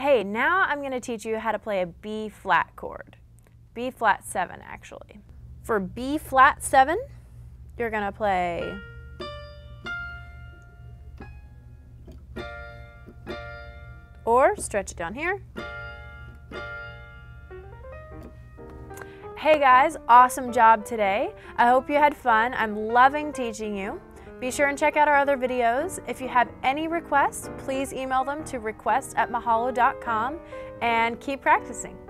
hey, now I'm going to teach you how to play a B flat chord. B flat 7 actually. For B flat 7, you're going to play or stretch it down here. Hey guys, awesome job today. I hope you had fun. I'm loving teaching you. Be sure and check out our other videos. If you have any requests, please email them to request@mahalo.com and keep practicing.